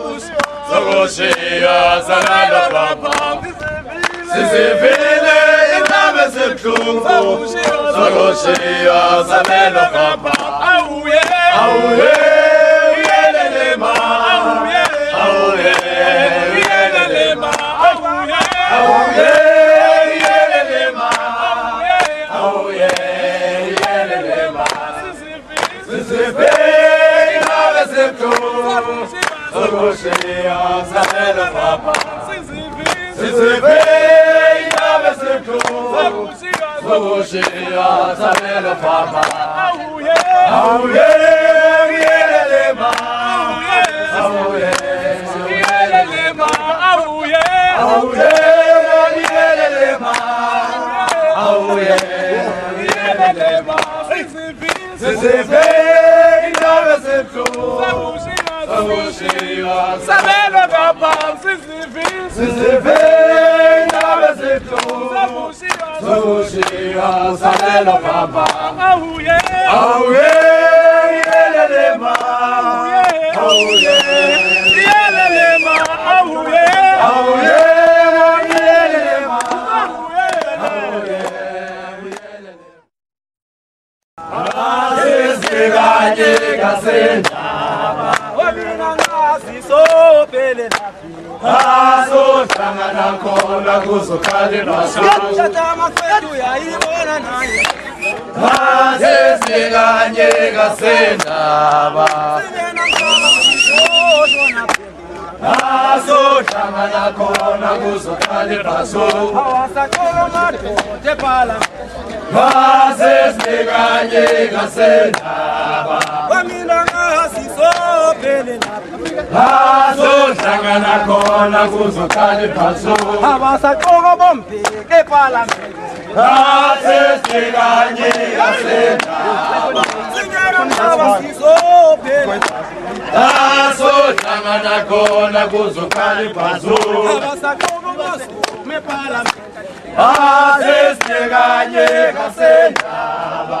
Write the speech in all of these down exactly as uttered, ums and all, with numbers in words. Babus, Zagoshia, Zanada Babam, Sisifile, Inames Kumbu, Zagoshia, Zanada Babam, Aouye, Aouye, Yelema, Aouye, Aouye, Yelema, Aouye, Aouye, Yelema, Aouye, Yelema, Sisifile. C'est Savela Baba, Sisifil, Sisifil, Nabeseto, Zabushia, Savela Baba, Aouye, Aouye, Yelema, Aouye, Yelema, Aouye, Aouye, Yelema, Aouye, Aouye, Yelema, Aouye, Aouye, Aso tanga na kona kusukali na shamba. Chata mafudu ya ibona na yeye. Aso singa njega sendaba. Aso tanga na kona kusukali na shamba. Awasa kolo madote pala. Aso singa njega sendaba. Wamila ngasi so pelena. Aso tanga na kona kusukali paso. Awasa koro bombe ke pala. Aso singa njia sendaba. Aso tanga na kona kusukali paso. Awasa koro bombe me pala. Aso singa njia sendaba.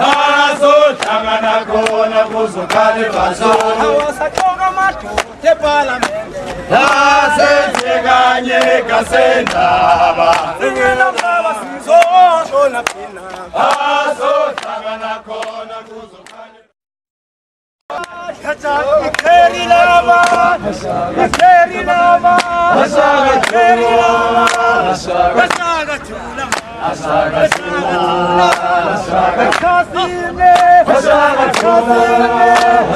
Aso tanga na kona kusukali paso. Awasa koga matote pala mende. Aso singa nyega sendaba. Singela mbawa sizo shona pina. Aso tanga na kona kusukali paso. Kachak ikeri lava, ikeri lava, ikeri lava, kachaga chula. Asaga chula, asaga kasime, asaga kasime,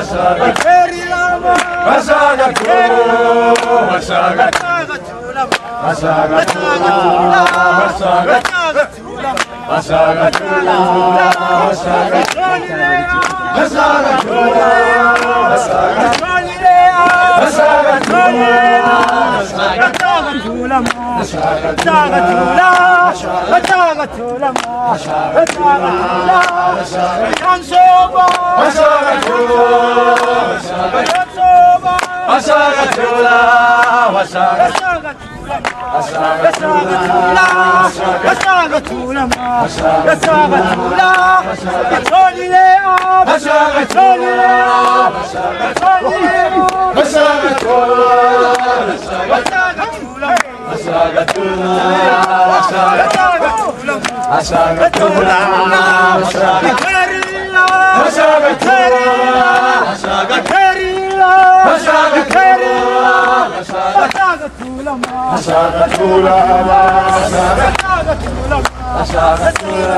asaga kerilama, asaga kerilama, asaga chula, asaga chula, asaga chula, asaga chula, asaga chula, asaga chula, asaga Asaga chula, asaga chula, asaga chula, asaga chula, asaga chula, asaga kansoba, asaga chula, asaga kansoba, asaga chula, asaga chula, asaga chula, asaga chula, asaga chula, asaga chula, Asaga chula, asaga chula, asaga chula, asaga chula, asaga chula, asaga kerila, asaga kerila, asaga kerila, asaga kerila, asaga chula, asaga chula, asaga chula, asaga chula, asaga kerila, asaga kerila. Asaga chula, asaga chula, asaga chula.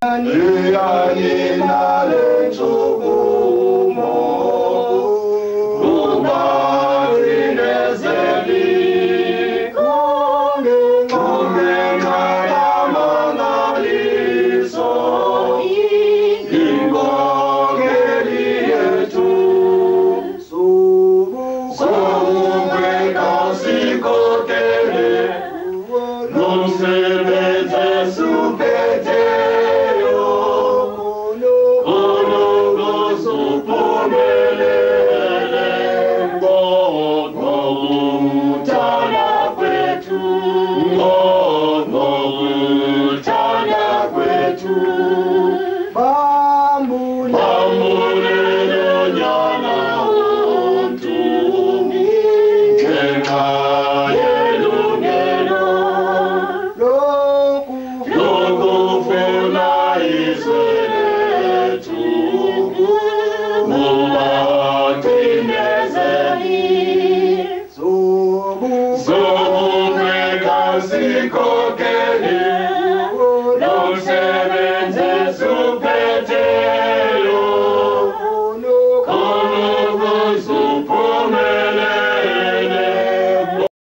Ani ani nale.